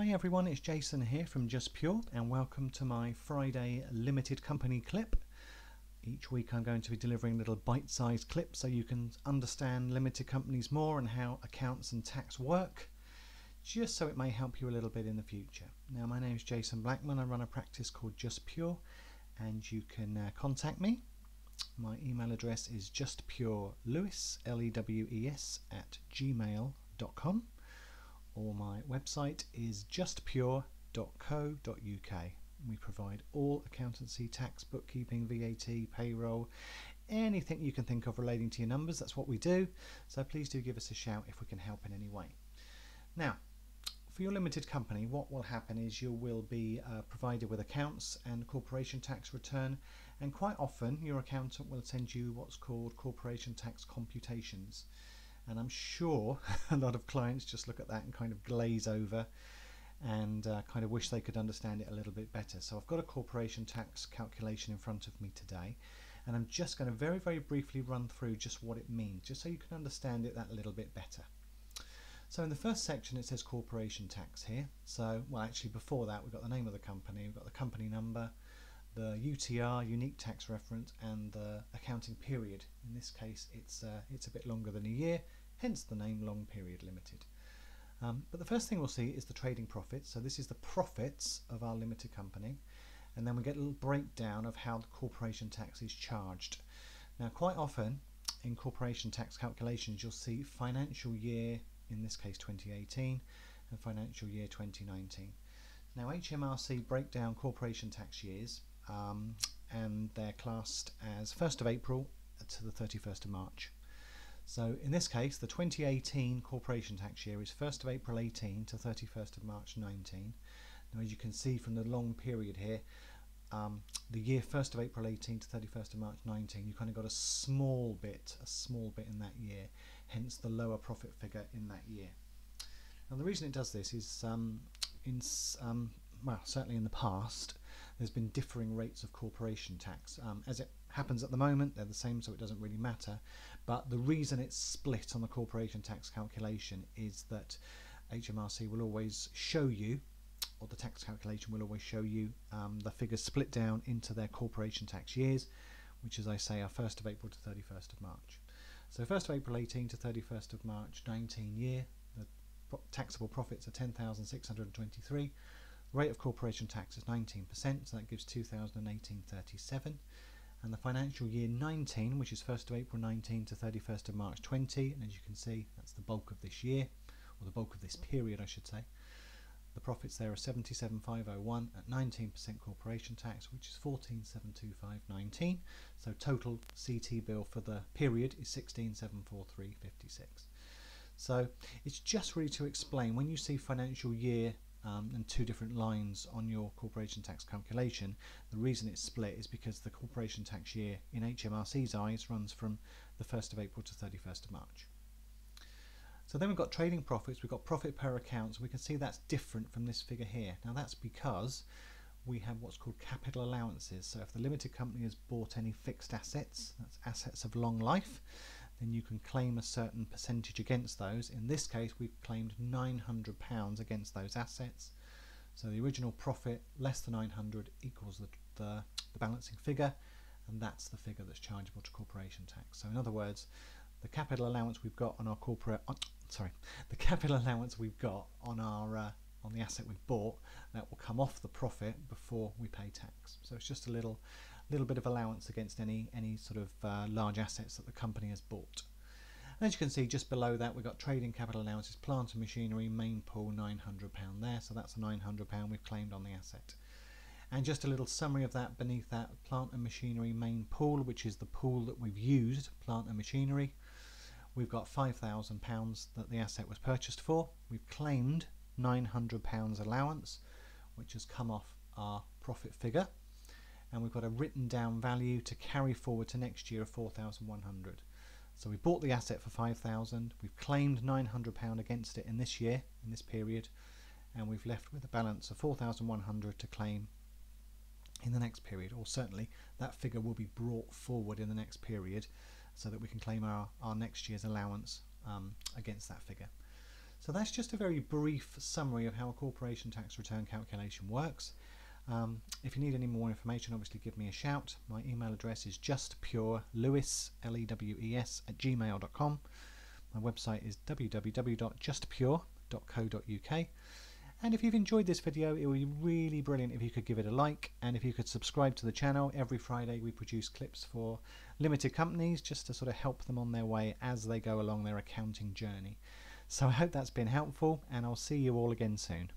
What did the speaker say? Hi everyone, it's Jason here from Just Pure and welcome to my Friday limited company clip. Each week I'm going to be delivering little bite-sized clips so you can understand limited companies more and how accounts and tax work, just so it may help you a little bit in the future. Now, my name is Jason Blackman. I run a practice called Just Pure and you can contact me. My email address is justpurelewis, L-E-W-E-S, at gmail.com. or my website is justpure.co.uk. We provide all accountancy, tax, bookkeeping, VAT, payroll, anything you can think of relating to your numbers. That's what we do. So please do give us a shout if we can help in any way. Now, for your limited company, what will happen is you will be provided with accounts and corporation tax return, and quite often your accountant will send you what's called corporation tax computations. And I'm sure a lot of clients just look at that and kind of glaze over and kind of wish they could understand it a little bit better. So I've got a corporation tax calculation in front of me today, and I'm just going to very, very briefly run through just what it means, just so you can understand it that little bit better. So in the first section, it says corporation tax here. So, well, actually before that, we've got the name of the company, we've got the company number, the UTR, unique tax reference, and the accounting period. In this case, it's a bit longer than a year, hence the name Long Period Limited. But the first thing we'll see is the trading profits. So this is the profits of our limited company, and then we get a little breakdown of how the corporation tax is charged. Now, quite often in corporation tax calculations, you'll see financial year, in this case 2018, and financial year 2019. Now, HMRC break down corporation tax years, and they're classed as 1st of April to the 31st of March. So in this case, the 2018 corporation tax year is 1st of April 18 to 31st of March 19. Now, as you can see from the long period here, the year 1st of April 18 to 31st of March 19, you kind of got a small bit in that year, hence the lower profit figure in that year. And the reason it does this is, well, certainly in the past, there's been differing rates of corporation tax. As it happens at the moment, they're the same, so it doesn't really matter. But the reason it's split on the corporation tax calculation is that HMRC will always show you, or the tax calculation will always show you, the figures split down into their corporation tax years, which, as I say, are 1st of April to 31st of March. So 1st of April 18 to 31st of March 19 year, the taxable profits are 10,623. Rate of corporation tax is 19%, so that gives 2,018.37. And the financial year 19, which is 1st of April 19 to 31st of March 20, and as you can see, that's the bulk of this year, or the bulk of this period, I should say. The profits there are 77,501 at 19% corporation tax, which is 14,725.19. So total CT bill for the period is 16,743.56. So it's just really to explain, when you see financial year and two different lines on your corporation tax calculation, the reason it's split is because the corporation tax year in HMRC's eyes runs from the 1st of April to 31st of March. So then we've got trading profits, we've got profit per account, so we can see that's different from this figure here. Now, that's because we have what's called capital allowances. So if the limited company has bought any fixed assets, that's assets of long life, then you can claim a certain percentage against those. In this case, we've claimed £900 against those assets. So the original profit less the 900 equals the balancing figure, and that's the figure that's chargeable to corporation tax. So in other words, the capital allowance we've got on our on the asset we've bought, that will come off the profit before we pay tax. So it's just a little bit of allowance against any sort of large assets that the company has bought. And as you can see, just below that, we've got trading capital allowances, plant and machinery, main pool, £900 there. So that's a £900 we've claimed on the asset. And just a little summary of that beneath that, plant and machinery main pool, which is the pool that we've used, plant and machinery. We've got £5,000 that the asset was purchased for. We've claimed £900 allowance, which has come off our profit figure. And we've got a written down value to carry forward to next year of 4,100. So we bought the asset for 5,000, we've claimed £900 against it in this year, in this period, and we've left with a balance of 4,100 to claim in the next period, or certainly that figure will be brought forward in the next period so that we can claim our next year's allowance against that figure. So that's just a very brief summary of how a corporation tax return calculation works. If you need any more information, obviously give me a shout. My email address is justpurelewes@gmail.com. My website is www.justpure.co.uk. And if you've enjoyed this video, it would be really brilliant if you could give it a like, and if you could subscribe to the channel. Every Friday we produce clips for limited companies just to sort of help them on their way as they go along their accounting journey. So I hope that's been helpful, and I'll see you all again soon.